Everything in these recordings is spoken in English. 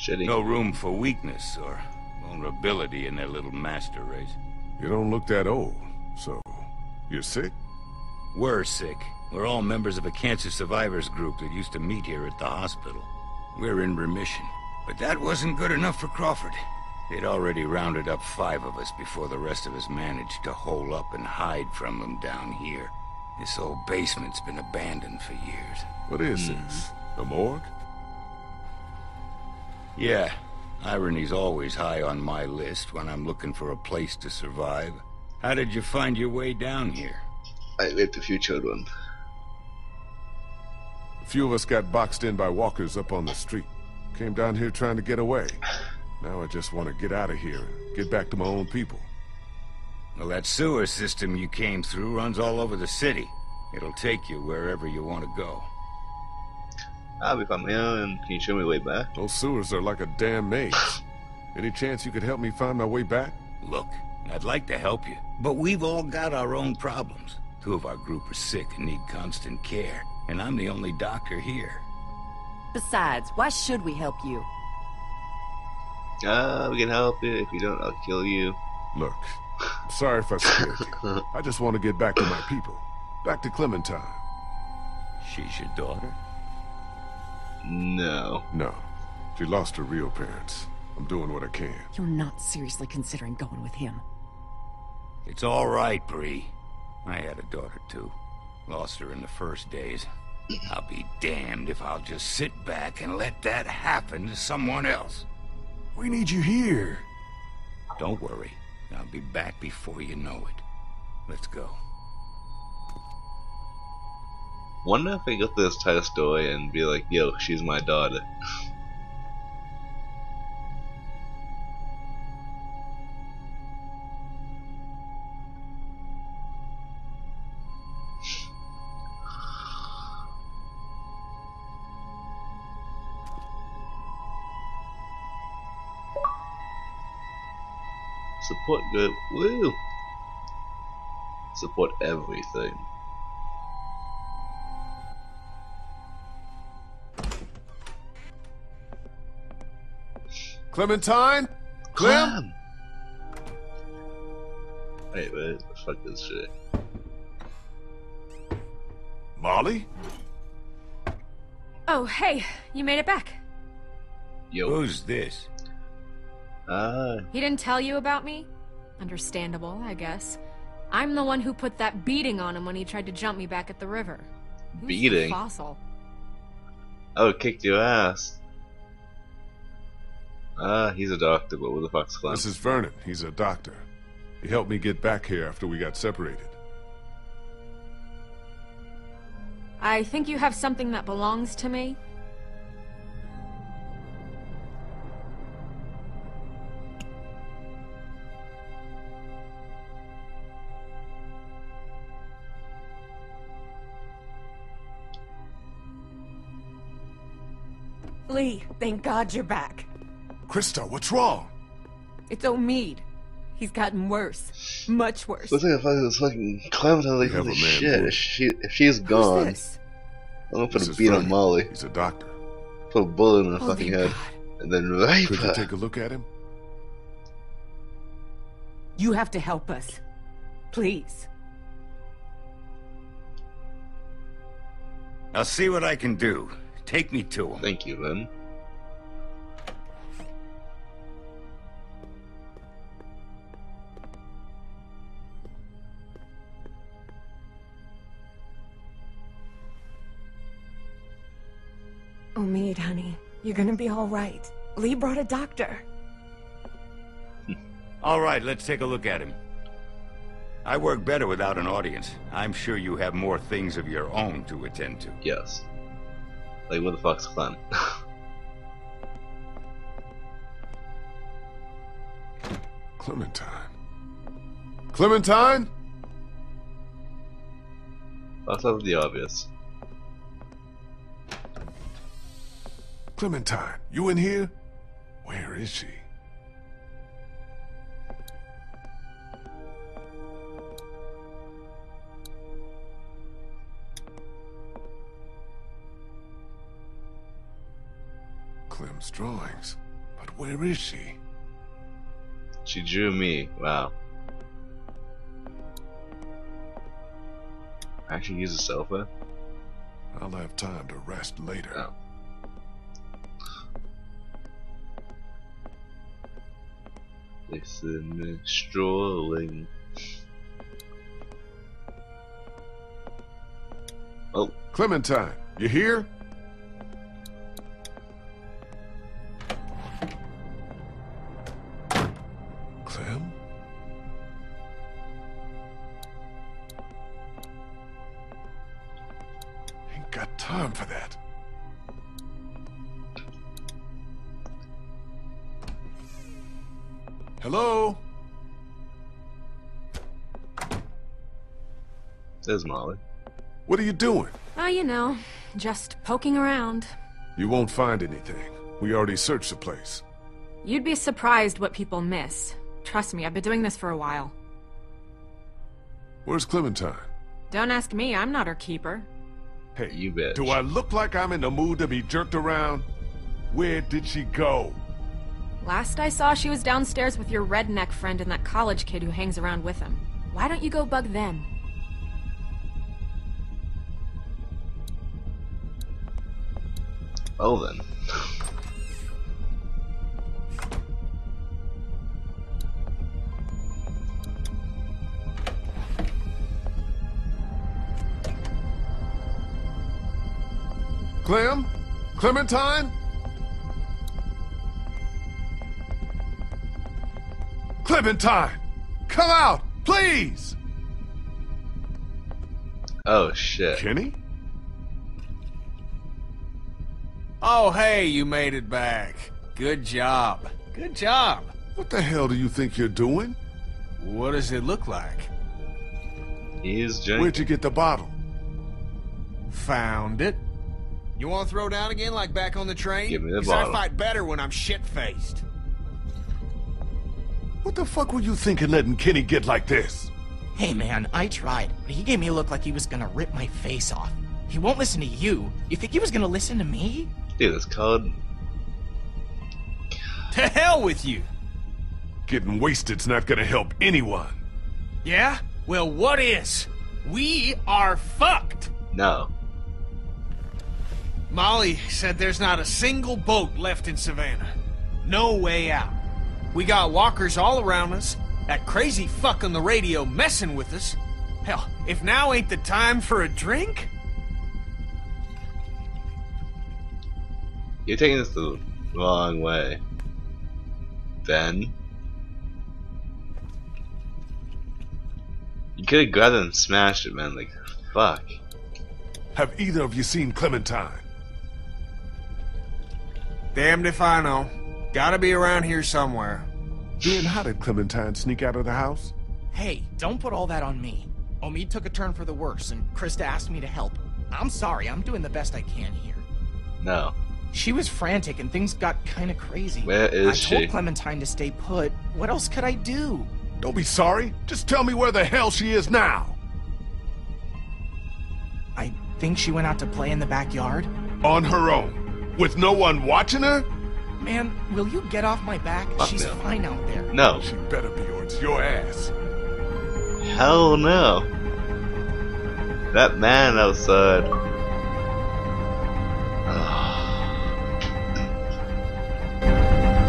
Shitty. No room for weakness or vulnerability in their little master race. You don't look that old, so you're sick? We're sick. We're all members of a cancer survivors group that used to meet here at the hospital. We're in remission. But that wasn't good enough for Crawford. They'd already rounded up 5 of us before the rest of us managed to hole up and hide from them down here. This old basement's been abandoned for years. What is this? The morgue? Yeah. Irony's always high on my list when I'm looking for a place to survive. How did you find your way down here? I ate a few children. A few of us got boxed in by walkers up on the street. Came down here trying to get away. Now I just want to get out of here and get back to my own people. Well, that sewer system you came through runs all over the city. It'll take you wherever you want to go. I'll be from here, and can you show me the way back? Those sewers are like a damn maze. Any chance you could help me find my way back? Look, I'd like to help you, but we've all got our own problems. 2 of our group are sick and need constant care, and I'm the only doctor here. Besides, why should we help you? We can help you. If you don't, I'll kill you. Look, I'm sorry if I scared you. I just want to get back to my people. Back to Clementine. She's your daughter? No. No. She lost her real parents. I'm doing what I can. You're not seriously considering going with him. It's all right, Bree. I had a daughter, too. Lost her in the first days. I'll be damned if I'll just sit back and let that happen to someone else. We need you here. Don't worry. I'll be back before you know it. Let's go. Wonder if I go to this title story and be like, yo, she's my daughter. Support group. Woo! Support everything. Clementine? Clem? Wait, where the fuck is she? Molly? Oh, hey, you made it back. Yo. Who's this? He didn't tell you about me? Understandable, I guess. I'm the one who put that beating on him when he tried to jump me back at the river. Beating? Fossil. Oh, kicked your ass. He's a doctor, but with the Fox Clan. This is Vernon. He's a doctor. He helped me get back here after we got separated. I think you have something that belongs to me. Lee, thank God you're back. Krista, what's wrong? It's Omid. He's gotten worse. Much worse. Looks like a fucking Clementine, like, holy shit. If she's gone. This? I'm gonna put a beat on Molly. He's a doctor. Put a bullet in her fucking head. God. And then rape her. Could you take a look at him? You have to help us. Please. I'll see what I can do. Take me to him. Thank you, Ben. Omid, honey, you're gonna be all right. Lee brought a doctor. All right, let's take a look at him. I work better without an audience. I'm sure you have more things of your own to attend to. Yes. Like with the Fox Clan. Clementine. Clementine? That's not the obvious. Clementine, you in here? Where is she? Clem's drawings. But where is she? She drew me. Wow. I can use a sofa. I'll have time to rest later. Oh. Listen, strolling. Oh, Clementine, you here? Clem? Ain't got time for that. Hello? There's Molly. What are you doing? Oh, you know, just poking around. You won't find anything. We already searched the place. You'd be surprised what people miss. Trust me, I've been doing this for a while. Where's Clementine? Don't ask me, I'm not her keeper. Hey, you bitch. Do I look like I'm in the mood to be jerked around? Where did she go? Last I saw, she was downstairs with your redneck friend and that college kid who hangs around with him. Why don't you go bug them? Well then. Clem? Clementine? Clementine! Come out, please! Oh shit. Kenny? Oh, hey, you made it back. Good job. Good job. What the hell do you think you're doing? What does it look like? He is drinking. Where'd you get the bottle? Found it. You want to throw down again like back on the train? Give me the bottle. I fight better when I'm shit-faced. What the fuck were you thinking letting Kenny get like this? Hey, man, I tried, but he gave me a look like he was gonna rip my face off. He won't listen to you. You think he was gonna listen to me? Dude, that's cold. To hell with you! Getting wasted's not gonna help anyone. Yeah? Well, what is? We are fucked! No. Molly said there's not a single boat left in Savannah. No way out. We got walkers all around us, that crazy fuck on the radio messing with us. Hell, if now ain't the time for a drink? You're taking this the wrong way, Ben. You could have grabbed it and smashed it, man. Like, fuck. Have either of you seen Clementine? Damned if I know. Gotta be around here somewhere. Then how did Clementine sneak out of the house? Hey, don't put all that on me. Omid took a turn for the worse, and Krista asked me to help. I'm sorry, I'm doing the best I can here. No. She was frantic and things got kind of crazy. Where is she? I told Clementine to stay put. What else could I do? Don't be sorry. Just tell me where the hell she is now. I think she went out to play in the backyard. On her own? With no one watching her? Man, will you get off my back? She's fine out there. No. She better be or it's your ass. Hell no. That man outside.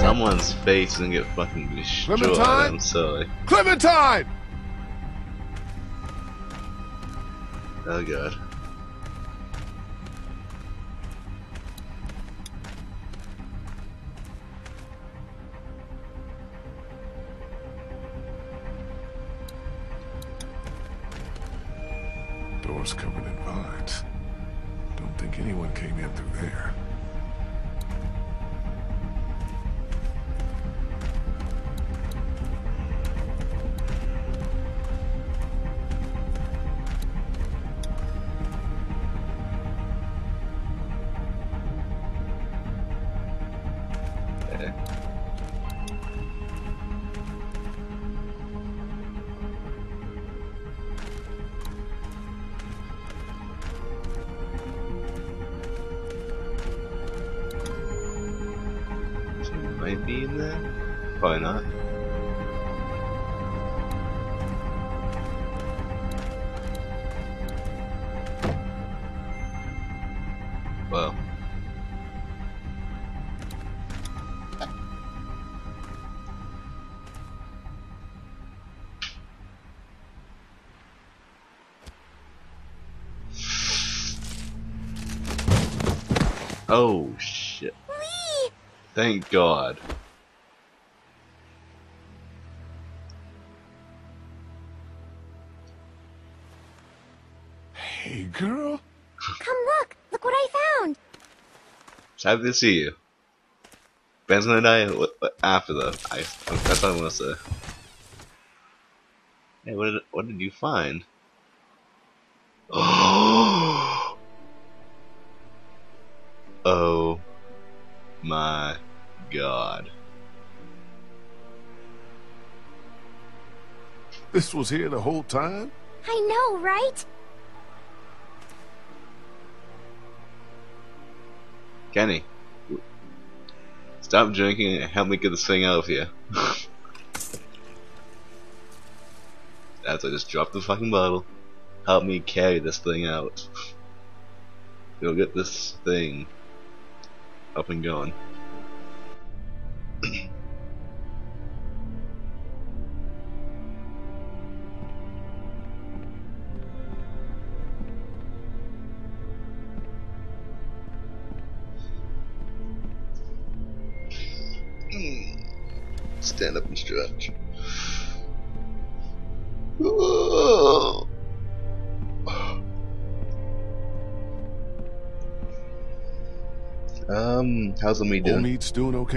Someone's face and get fucking destroyed. Clementine? I'm sorry. Clementine! Oh god. Doors covered in vines. Don't think anyone came in through there. Something might be in there? Probably not. Well. Oh, shit. Lee! Thank God. Hey, girl. Come look. Look what I found. It's happy to see you. Ben's gonna die after though. That's what I'm gonna say. Hey, what did you find? Oh! Oh my God. This was here the whole time? I know, right? Kenny, stop drinking and help me get this thing out of here. That's I just dropped the fucking bottle. Help me carry this thing out. Go get this thing up and going. Stand up and stretch. Whoa. How's Omid doing? Omid's doing okay.